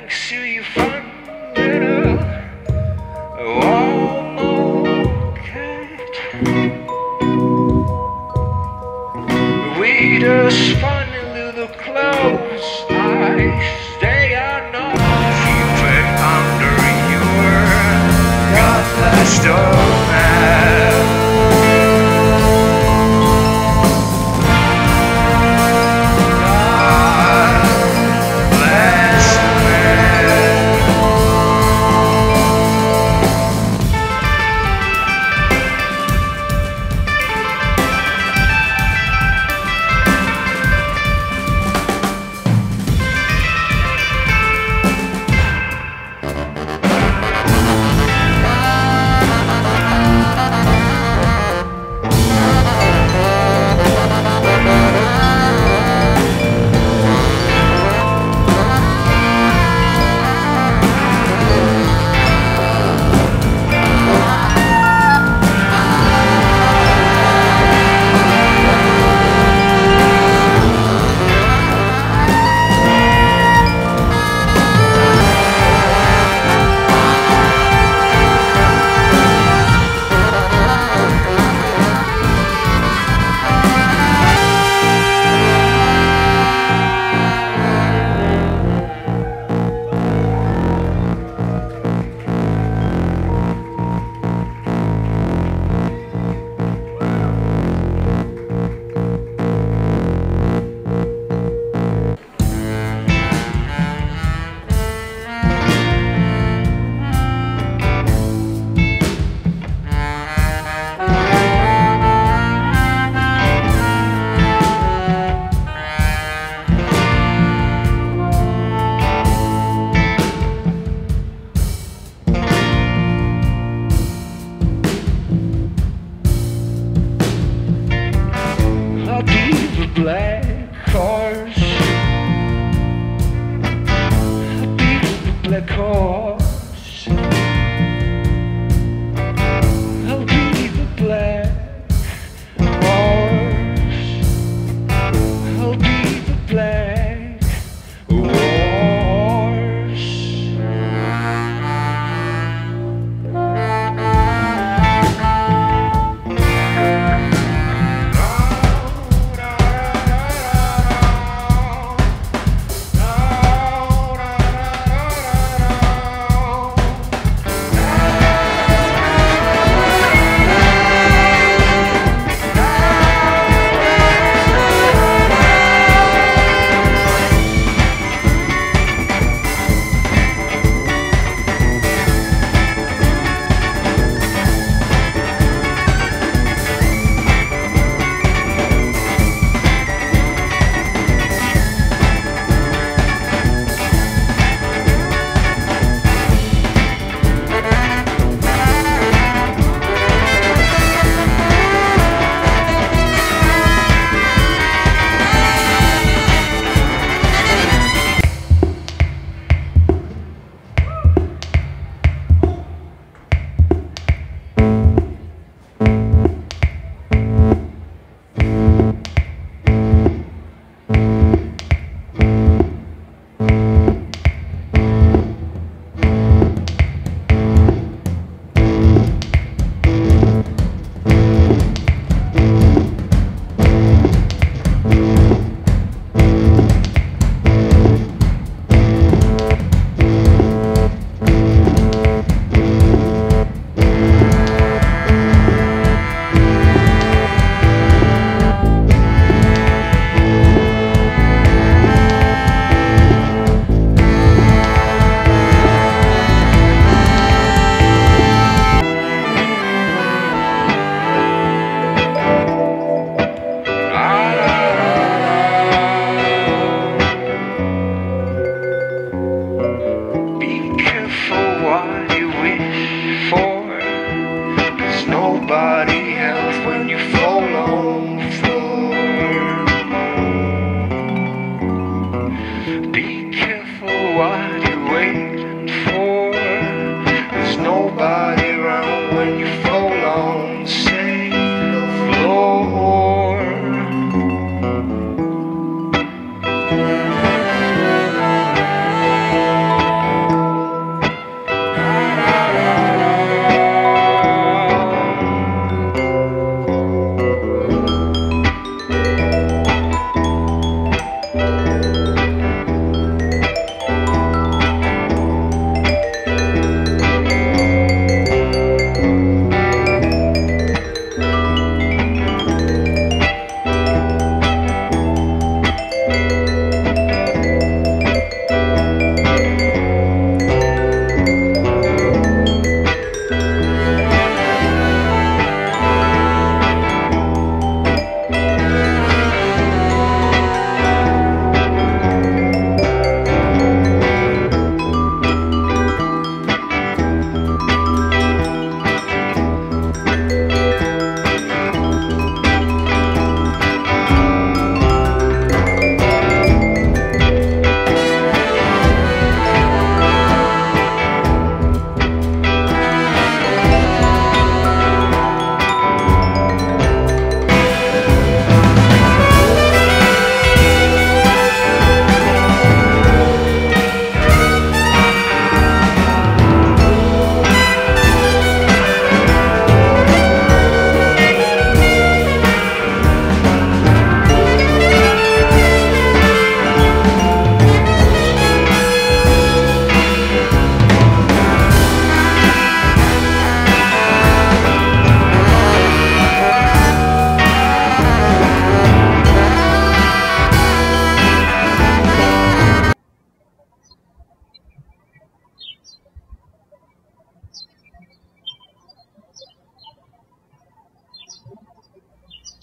Thanks to you, fundamental, one more cat. We just finally look close. Nice day, I know you went under your godless doormat.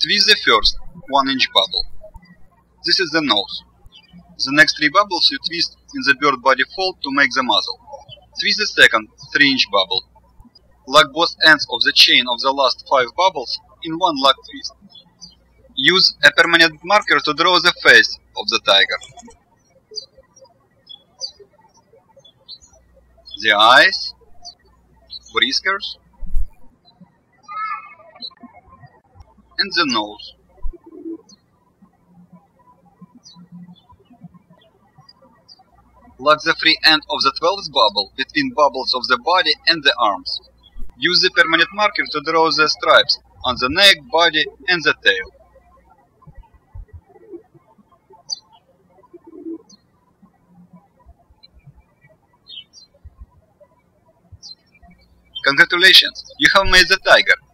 Twist the first 1-inch bubble. This is the nose. The next 3 bubbles you twist in the bird body fold to make the muzzle. Twist the second 3-inch bubble. Lock both ends of the chain of the last 5 bubbles in one lock twist. Use a permanent marker to draw the face of the tiger. The eyes, whiskers, and the nose. Lock the free end of the 12th bubble between bubbles of the body and the arms. Use the permanent marker to draw the stripes on the neck, body, and the tail. Congratulations, you have made the tiger.